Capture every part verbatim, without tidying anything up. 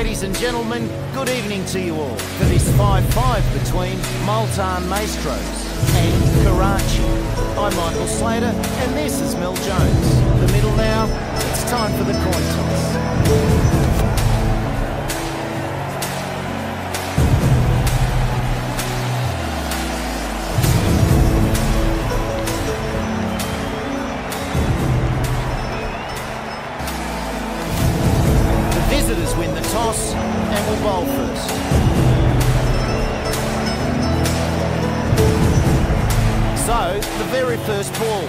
Ladies and gentlemen, good evening to you all for this five five between Multan Maestros and Karachi. I'm Michael Slater and this is Mel Jones. The middle now, it's time for the coin toss. Win the toss and will bowl first. So, the very first ball.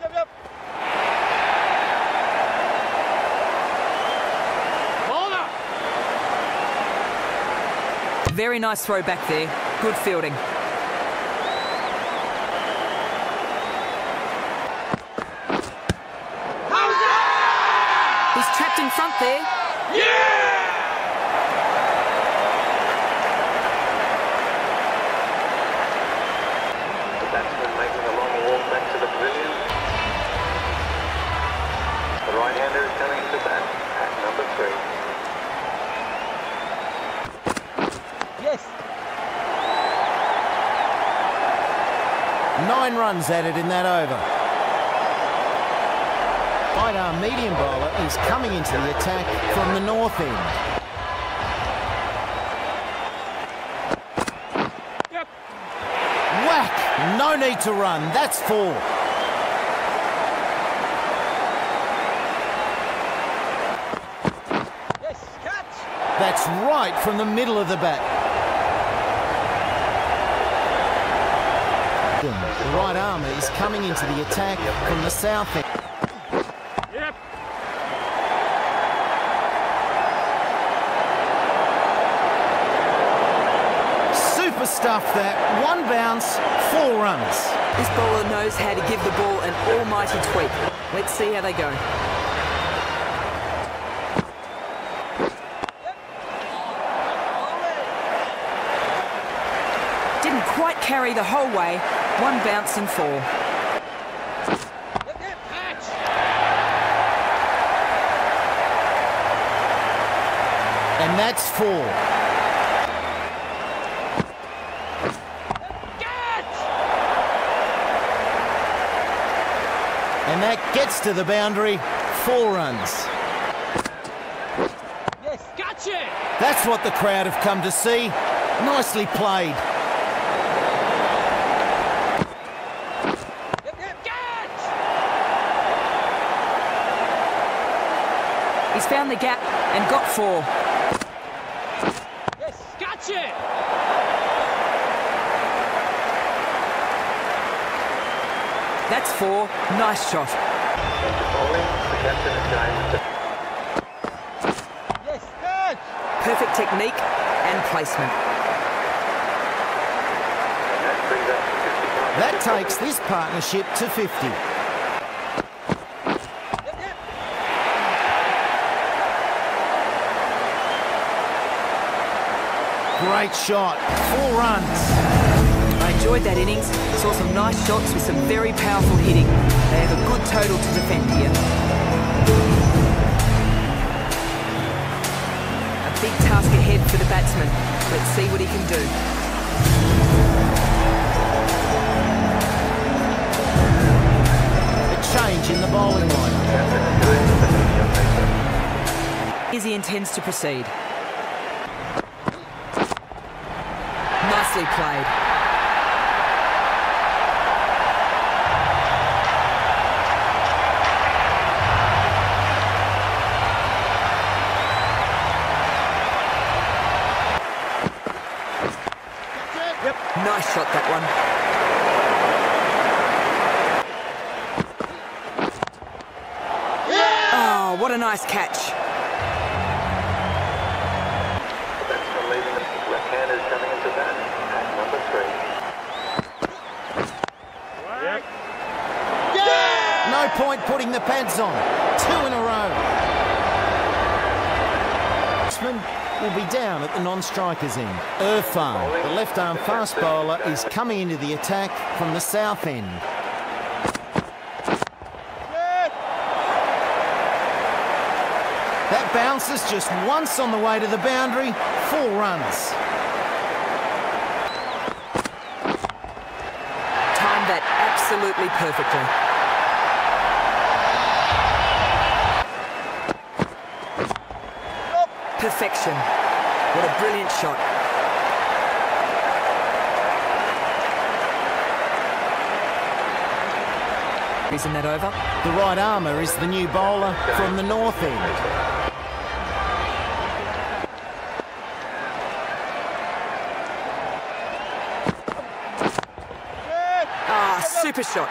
Yep, yep. Ball up. Very nice throw back there. Good fielding. In front there. Yeah! The batsman making a long walk back to the pavilion. The right-hander is coming to bat at number three. Yes! Nine runs added in that over. Right-arm medium bowler is coming into the attack from the north end. Yep. Whack! No need to run. That's four. Yes, catch. That's right from the middle of the bat. The right arm is coming into the attack from the south end. Stuff that, one bounce, four runs. This bowler knows how to give the ball an almighty tweak. Let's see how they go. Didn't quite carry the whole way, one bounce and four. And that's four. And that gets to the boundary, four runs. Yes, gotcha! That's what the crowd have come to see. Nicely played. Yep, yep, catch! He's found the gap and got four. Yes, gotcha! That's four. Nice shot. Perfect technique and placement. That takes this partnership to fifty. Great shot. Four runs. Enjoyed that innings, saw some nice shots with some very powerful hitting. They have a good total to defend here. A big task ahead for the batsman. Let's see what he can do. A change in the bowling line. As he intends to proceed. Nicely played. Nice shot, that one. Yeah! Oh, what a nice catch. That's the leading left-hander coming into bat at number three. Yep. Yeah! No point putting the pads on. Two in a row. Batsman will be down at the non-striker's end. Irfan, the left-arm fast bowler, is coming into the attack from the south end. bounces just once on the way to the boundary, four runs. Timed that absolutely perfectly. Perfection. What a brilliant shot. Isn't that over? The right armour is the new bowler from the north end. Ah, super shot.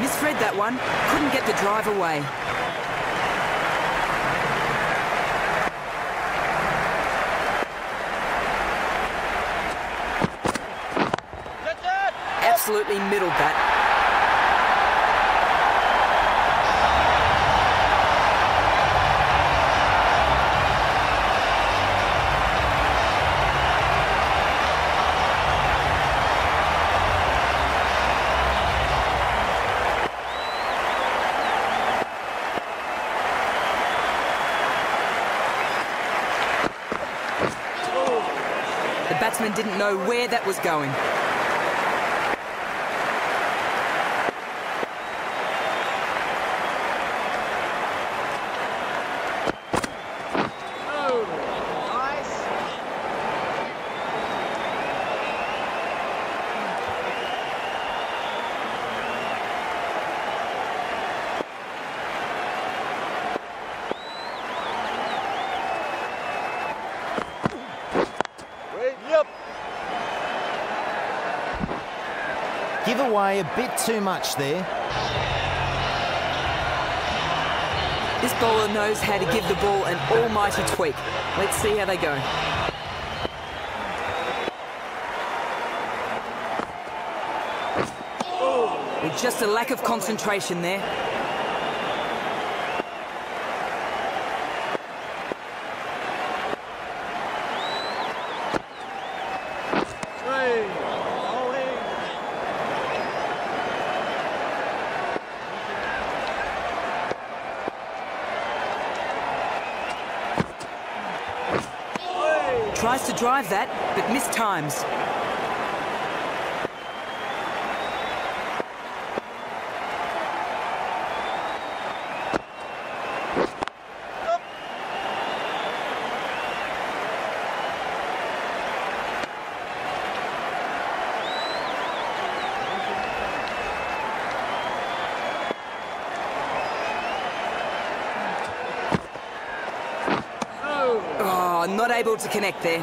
Misread that one, couldn't get the drive away. Absolutely middled that. The batsman didn't know where that was going. Oh, nice. Give away a bit too much there. This bowler knows how to give the ball an almighty tweak. Let's see how they go. Oh. With just a lack of concentration there. Tries to drive that, but mistimes. Not able to connect there.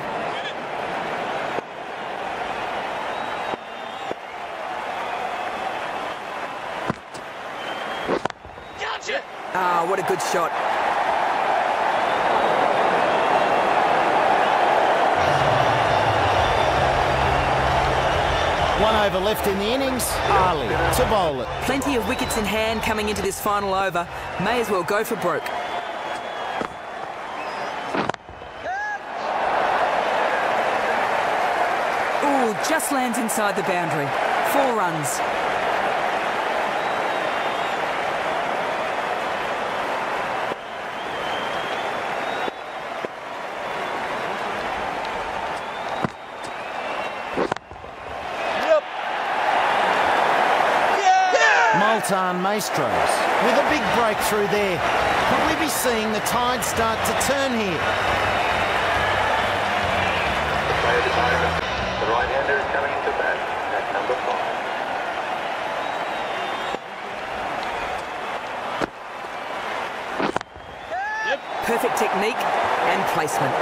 Gotcha. Ah, what a good shot. One over left in the innings, Ali to bowl it. Plenty of wickets in hand coming into this final over. May as well go for broke. Just lands inside the boundary. Four runs. Yep. Yeah. Multan Maestros with a big breakthrough there. Could we be seeing the tide start to turn here? Right-hander coming to bat at number five. Yep. Perfect technique and placement.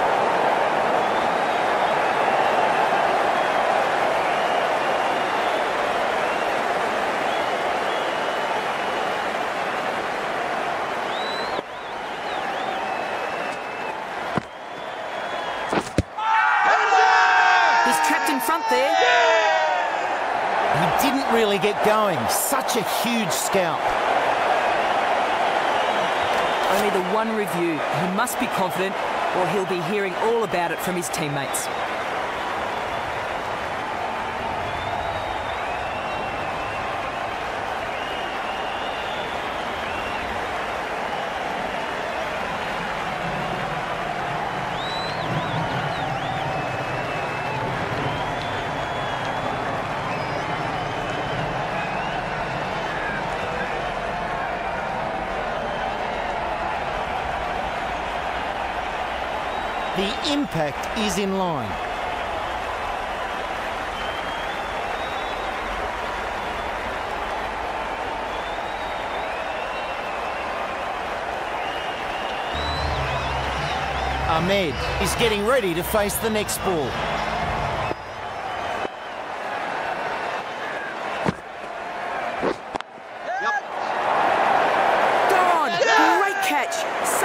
Front there. Yeah! He didn't can't really get going. Such a huge scalp. Only the one review. He must be confident, or he'll be hearing all about it from his teammates. The impact is in line. Ahmed is getting ready to face the next ball. Yep. Gone! Yeah. Great catch!